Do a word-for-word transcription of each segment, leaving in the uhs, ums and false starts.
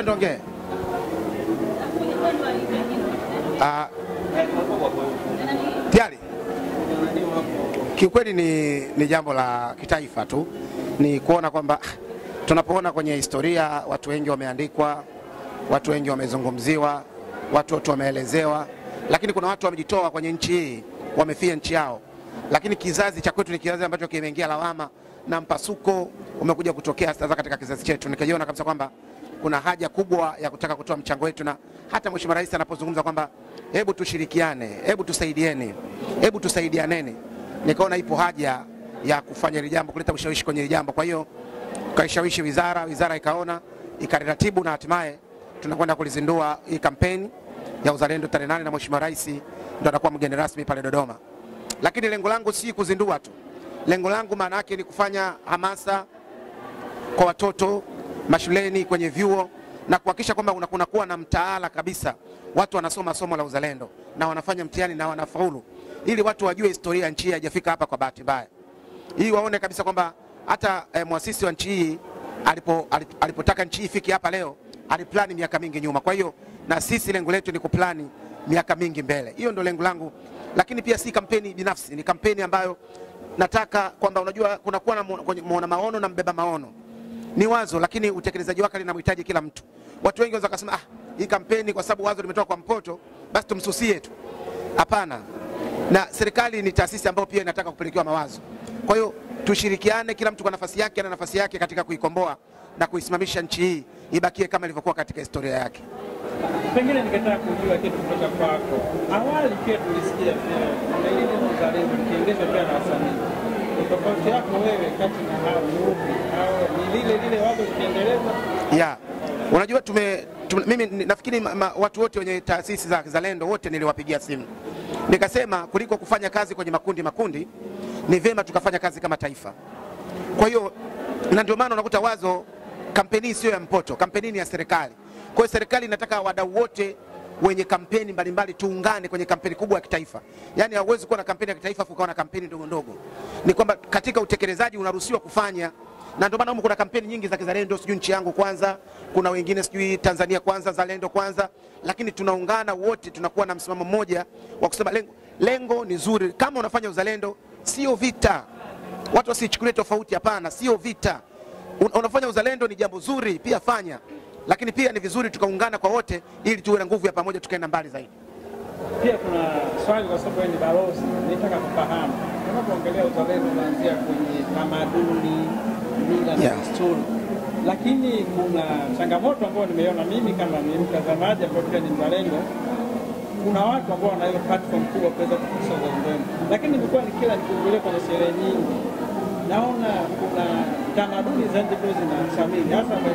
Ndonge. Ah. Tayari. Kiukweli ni ni jambo la kitaifa tu. Ni kuona kwamba tunapoona kwenye historia watu wengi wameandikwa, watu wengi wamezungumziwa, watu wote wameelezewa, lakini kuna watu wamejitoa kwenye nchi hii, wamefia nchi yao. Lakini kizazi cha kwetu ni kizazi ambacho kimeingia lawama na mpasuko umekuja kutokea sasa katika kizazi chetu. Nikajiona kabisa kwamba kuna haja kubwa ya kutaka kutoa mchango wetu, na hata Mheshimiwa Rais anapozungumza kwamba hebu tushirikiane, hebu tusaidiane, hebu tusaidianeni, nikaona ipo haja ya kufanya hili jambo, kuleta ushawishi kwenye hili jambo. Kwa hiyo kaishawishi wizara, wizara ikaona, ikaratibu, na hatimaye tunakwenda kulizindua hii kampeni ya uzalendo tarehe nane, na Mheshimiwa Rais ndo atakuwa mgeni rasmi pale Dodoma. Lakini lengo langu si kuzindua tu. Lengo langu maana yake ni kufanya hamasa kwa watoto mashuleni, kwenye vyuo, na kuhakikisha kwamba unakuwa na mtaala kabisa. Watu wanasoma somo la uzalendo na wanafanya mtihani na wanafaulu, ili watu wajue historia nchi hii haijafika hapa kwa bahati mbaya. Hii waone kabisa kwamba hata eh, muasisi wa nchi hii alipo, alipo, alipotaka nchi ifike hapa leo, aliplani miaka mingi nyuma. Kwa hiyo na sisi lengo letu ni kuplani miaka mingi mbele. Hiyo ndio lengo langu. Lakini pia si kampeni binafsi, ni kampeni ambayo nataka kwamba unajua kuna kuwa na muona maono na mbeba maono. Ni wazo, lakini utekelezaji wake linamhitaji kila mtu. Watu wengi wanaweza kusema ah, hii kampeni kwa sababu wazo limetoka kwa Mpoto, basi tumsusie tu. Hapana. Na serikali ni taasisi ambayo pia inataka kupelekewa mawazo. Kwa hiyo tushirikiane, kila mtu kwa nafasi yake na nafasi yake katika kuikomboa na kuisimamisha nchi hii ibakie kama ilivyokuwa katika historia yake. Pengine nikataka kujua kitu kutoka kwako. Awali pia tulisikia pia ile mzalendo kiongezwa pia na wasanii. Tofauti yako wewe kati na hao upi au ni lile lile wazo kiendeleza? Yeah. Unajua tume, tume mimi nafikiri ma, ma, watu wote wenye taasisi za kizalendo wote niliwapigia simu. Nikasema kuliko kufanya kazi kwenye makundi makundi, ni vema tukafanya kazi kama taifa. Kwa hiyo na ndio maana unakuta wazo kampeni sio ya Mpoto, kampeni ni ya serikali. Kwa hiyo serikali inataka wadau wote wenye kampeni mbalimbali tuungane kwenye kampeni kubwa ya kitaifa. Yaani hauwezi kuwa na kampeni ya kitaifa fukawa na kampeni ndogo ndogo. Ni kwamba katika utekelezaji unaruhusiwa kufanya, na ndio maana kuna kampeni nyingi za kizalendo, sijui nchi yangu kwanza, kuna wengine sijui Tanzania kwanza, zalendo kwanza, lakini tunaungana wote, tunakuwa na msimamo mmoja wa kusema lengo, lengo ni zuri. Kama unafanya uzalendo sio vita. Watu wasichukulie tofauti, hapana, sio vita. Unafanya uzalendo ni jambo zuri, pia fanya. Lakini pia ni vizuri tukaungana kwa wote ili tuwe na nguvu ya pamoja, tukaenda mbali zaidi. Pia kuna swali kwa sababu ni balozi, nitaka kufahamu. Tunapoongelea uzalendo unaanzia kwenye tamaduni, mila na desturi. Lakini kuna changamoto ambayo nimeiona mimi kama ni mtazamaji ambaye pia ni mzalendo. Kuna watu ambao wana ile platform kubwa kuweza kukuza uzalendo. Lakini nilikuwa nikila nikiongelea kwenye sherehe nyingi, naona kuna tamaduni za ndipozi na shamili hasa kwa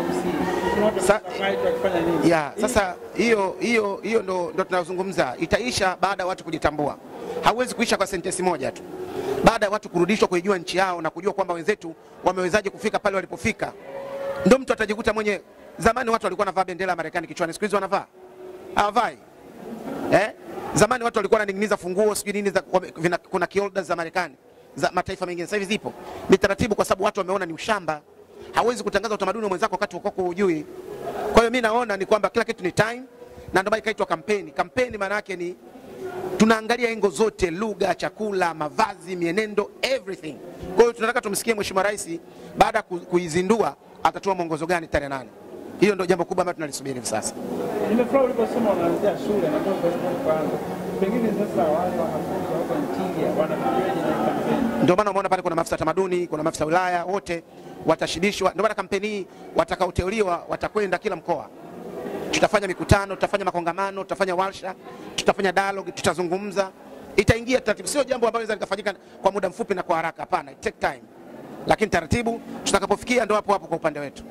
ya sasa hiyo hiyo hiyo ndo ndo tunazungumza. Itaisha baada ya watu kujitambua. Hauwezi kuisha kwa sentensi moja tu. Baada ya watu kurudishwa kujua nchi yao na kujua kwamba wenzetu wamewezaje kufika pale walipofika, ndio mtu atajikuta mwenye. Zamani watu walikuwa wanavaa bendera ya Marekani kichwani, siku hizo wanavaa havai. Eh? Zamani watu walikuwa wananinginiza funguo sijui nini za vina, kuna kiolders za Marekani, za mataifa mengine. Sasa hivi zipo ni taratibu, kwa sababu watu wameona ni ushamba. Hawezi kutangaza utamaduni wa mwenzako wakati uko hujui. Kwa hiyo mimi naona ni kwamba kila kitu ni time, na ndio maana ikaitwa kampeni. Kampeni maana yake ni tunaangalia engo zote, lugha, chakula, mavazi, mienendo, everything. Kwa hiyo tunataka tumsikie Mheshimiwa Rais baada kuizindua atatoa mwongozo gani tarehe nane. Hiyo ndio jambo kubwa ambalo tunalisubiri hivi sasa. Nimefurahi uliposema unaanzia shule na kwanza. Pengine sasa wale wanafunzi huko nchini wanafanyaje na kampeni? Ndio maana umeona pale kuna maafisa tamaduni, kuna maafisa wilaya, wote watashirishwa. Ndio maana kampeni watakaoteuliwa watakwenda kila mkoa. Tutafanya mikutano, tutafanya makongamano, tutafanya warsha, tutafanya dialogue, tutazungumza. Itaingia taratibu. Sio jambo ambalo linaweza kufanyika kwa muda mfupi na kwa haraka, hapana, it take time. Lakini taratibu tutakapofikia ndio hapo hapo kwa upande wetu.